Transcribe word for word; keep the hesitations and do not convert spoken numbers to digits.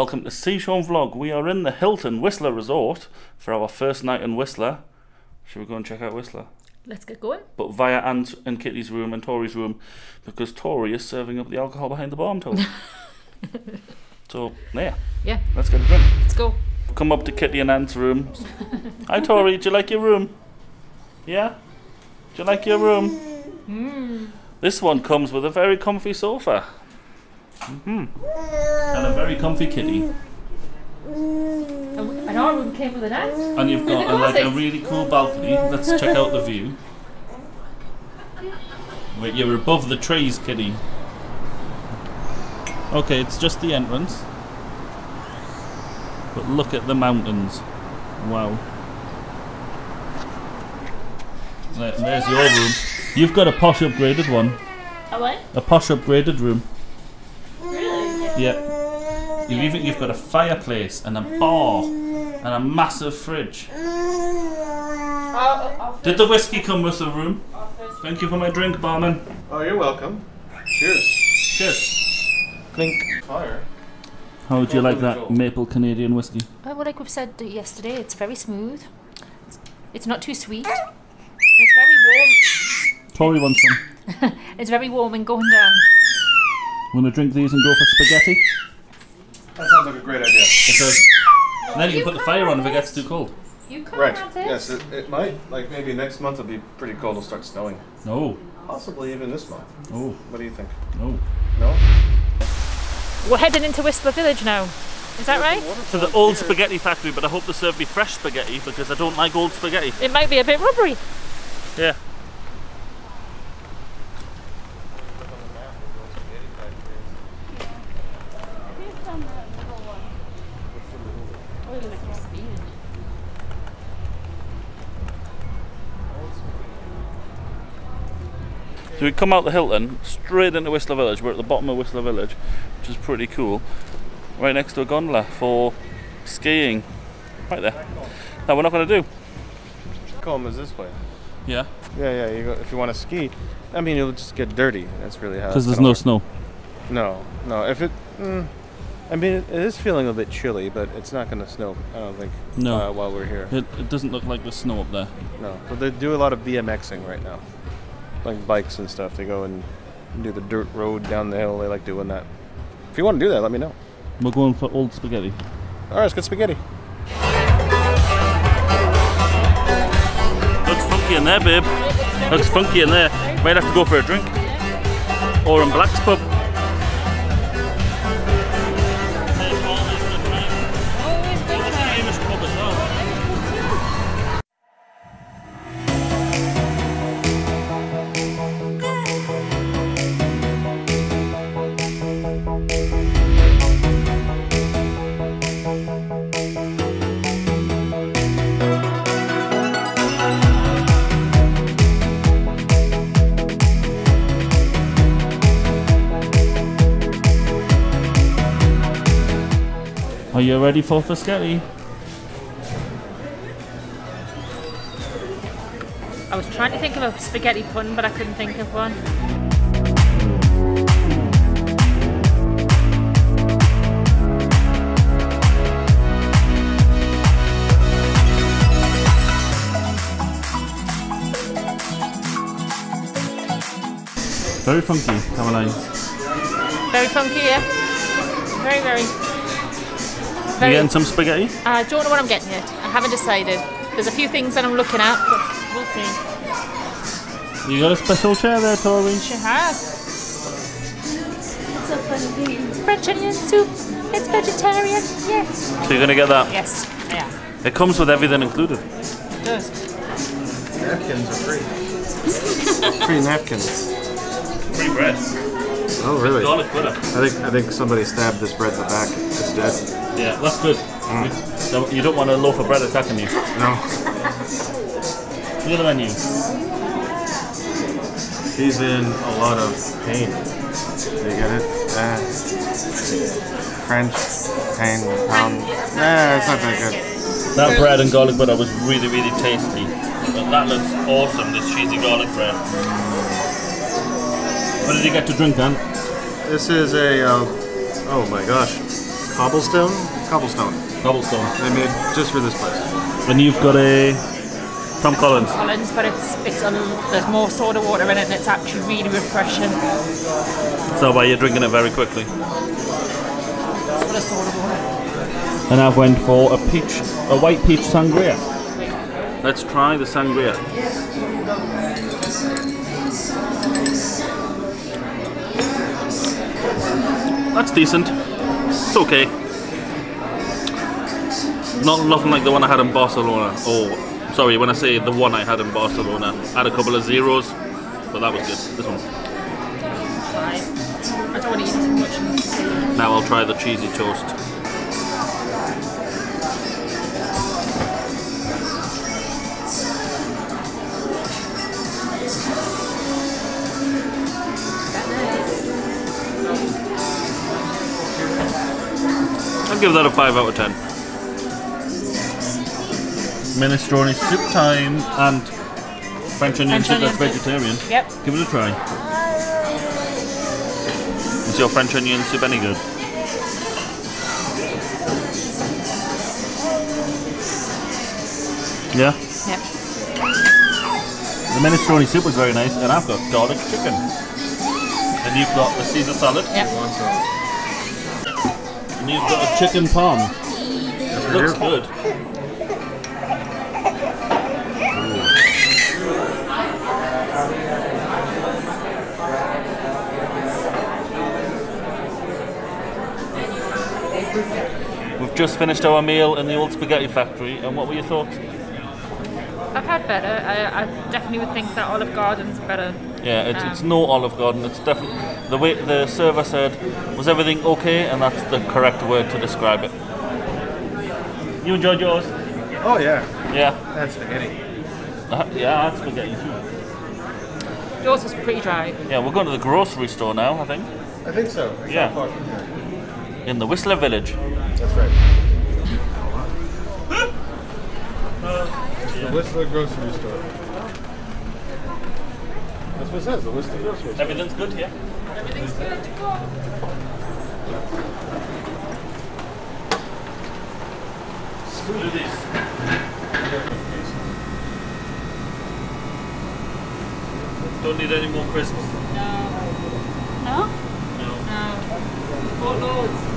Welcome to See Shaun Vlog. We are in the Hilton Whistler Resort for our first night in Whistler. Should we go and check out Whistler? Let's get going. But via Anne's and Kitty's room and Tori's room, because Tori is serving up the alcohol behind the bar, I'm told. So, yeah. Yeah. Let's get a drink. Let's go. Come up to Kitty and Anne's room. Hi Tori, do you like your room? Yeah? Do you like your room? Mm. This one comes with a very comfy sofa. Mm-hmm. And a very comfy kitty. And our room came with a nest. And you've got a, like a really cool balcony. Let's check out the view. Wait, you're above the trees, kitty. Okay, it's just the entrance. But look at the mountains. Wow. There, there's your room. You've got a posh upgraded one. A what? A posh upgraded room. Yeah, you've even you've got a fireplace and a bar and a massive fridge. Our, our Did the whiskey come with the room? Thank you for my drink, barman. Oh, you're welcome. Cheers. Cheers. Clink. Fire. How would you like that maple Canadian whiskey? Oh, well, like we've said yesterday, it's very smooth. It's not too sweet. It's very warm. Tori wants some. It's very warm and going down. Want to drink these and go for spaghetti? That sounds like a great idea. Because then you, you can put the fire on if it gets too cold. You could right. have this. Yes, it, it might. Like maybe next month it'll be pretty cold. It'll start snowing. No. Possibly even this month. Oh. What do you think? No. No? We're heading into Whistler Village now. Is that right? To the Old Spaghetti Factory, but I hope they serve me fresh spaghetti because I don't like old spaghetti. It might be a bit rubbery. Yeah. So we come out the Hilton, straight into Whistler Village. We're at the bottom of Whistler Village, which is pretty cool. Right next to a gondola for skiing. Right there. That we're not going to do. Combe is this way. Yeah? Yeah, yeah. You go, if you want to ski, I mean, you'll just get dirty. That's really how. Because there's no work. Snow. No, no. If it, mm, I mean, it is feeling a bit chilly, but it's not going to snow, I don't think, no. uh, while we're here. It, it doesn't look like there's snow up there. No, but they do a lot of BMXing right now. Like bikes and stuff, they go and do the dirt road down the hill. They like doing that. If you want to do that, let me know. We're going for old spaghetti. All right, let's get spaghetti. Looks funky in there, babe. Looks funky in there. Might have to go for a drink. Or in Black's Pub. Are you ready for Fiscetti? I was trying to think of a spaghetti pun, but I couldn't think of one. Very funky, Caroline. Very funky, yeah. Very, very. Are you getting some spaghetti? I uh, don't know what I'm getting yet. I haven't decided. There's a few things that I'm looking at, but we'll see. You got a special chair there, Tori? She has. It's a funny thing. French onion soup. It's vegetarian. Yes. So you're going to get that? Yes. Yeah. It comes with everything included. It does. Napkins are free. Free napkins. Free bread. Oh, really? Garlic butter. I think, I think somebody stabbed this bread in the back. It's dead. Yeah, that's good. Mm. You don't want a loaf of bread attacking you. No. Look at the menu. He's in a lot of pain. You get it? Uh, French, pain, pound. Nah, it's not that good. That bread and garlic butter was really, really tasty. But that looks awesome, this cheesy garlic bread. What did you get to drink, Dan? This is a... Uh, oh my gosh. Cobblestone? Cobblestone. Cobblestone. They made just for this place. And you've got a Tom Collins. Tom Collins, but it's it's a, there's more soda water in it, and it's actually really refreshing. So, why you're drinking it very quickly? It's for the soda water. And I've went for a peach, a white peach sangria. Let's try the sangria. That's decent. It's okay. Not nothing like the one I had in Barcelona. Oh, sorry, when I say the one I had in Barcelona, I had a couple of zeros, but that was good. This one. I don't want to eat too much. Now I'll try the cheesy toast. I'll give that a five out of ten. Minestrone soup time and French onion soup that's vegetarian. Yep. Give it a try. Is your French onion soup any good? Yeah? Yeah. The minestrone soup was very nice, and I've got garlic chicken. And you've got the Caesar salad. Yep. And you've got a chicken palm. It looks good. We've just finished our meal in the Old Spaghetti Factory, and what were your thoughts? I've had better. I, I definitely would think that Olive Garden's better. Yeah, it's, um, it's no Olive Garden. It's definitely the way the server said, was everything okay? And that's the correct word to describe it. You enjoyed yours? Oh yeah. Yeah. That's spaghetti. Uh, yeah, that's spaghetti too. Yours was pretty dry. Yeah, we're going to the grocery store now, I think. I think so. It's yeah. Not far from here. In the Whistler Village. That's right. The Whistler Grocery Store. That's what it says, the Whistler Grocery Store. Everything's good here? Everything's good to go. Screw this. Don't need any more crisps. No. No? No. No. Oh, no.